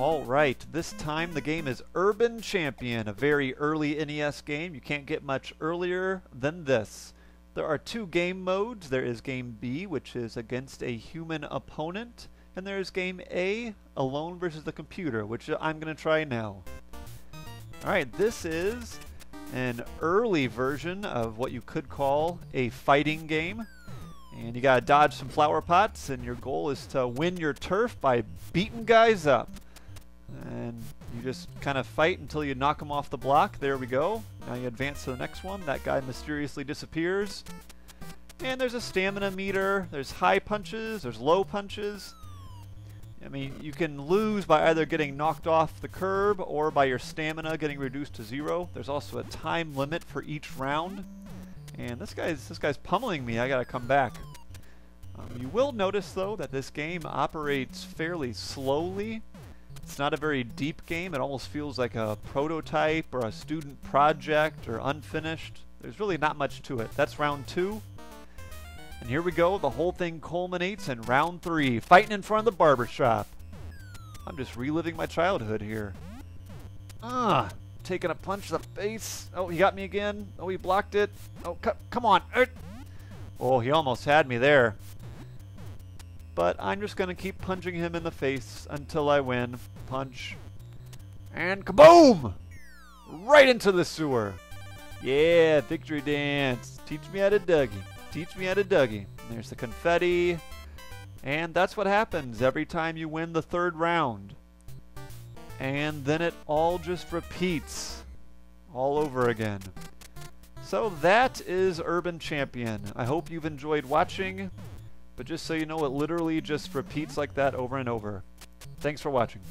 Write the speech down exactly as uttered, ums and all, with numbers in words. All right, this time the game is Urban Champion, a very early N E S game. You can't get much earlier than this. There are two game modes. There is game B, which is against a human opponent, and there is game A, alone versus the computer, which I'm gonna try now. All right, this is an early version of what you could call a fighting game. And you gotta dodge some flower pots, and your goal is to win your turf by beating guys up. And you just kind of fight until you knock them off the block. There we go. Now you advance to the next one. That guy mysteriously disappears. And there's a stamina meter. There's high punches. There's low punches. I mean, you can lose by either getting knocked off the curb or by your stamina getting reduced to zero. There's also a time limit for each round. And this guy's this guy's pummeling me. I gotta come back. Um, you will notice though that this game operates fairly slowly. It's not a very deep game. It almost feels like a prototype or a student project or unfinished. There's really not much to it. That's round two. And here we go. The whole thing culminates in round three. Fighting in front of the barbershop. I'm just reliving my childhood here. Ah, taking a punch to the face. Oh, he got me again. Oh, he blocked it. Oh, come on. Oh, he almost had me there. But I'm just gonna keep punching him in the face until I win. Punch. And kaboom! Right into the sewer. Yeah, victory dance. Teach me how to Dougie. Teach me how to Dougie. And there's the confetti. And that's what happens every time you win the third round. And then it all just repeats all over again. So that is Urban Champion. I hope you've enjoyed watching. But just so you know, it literally just repeats like that over and over. Thanks for watching.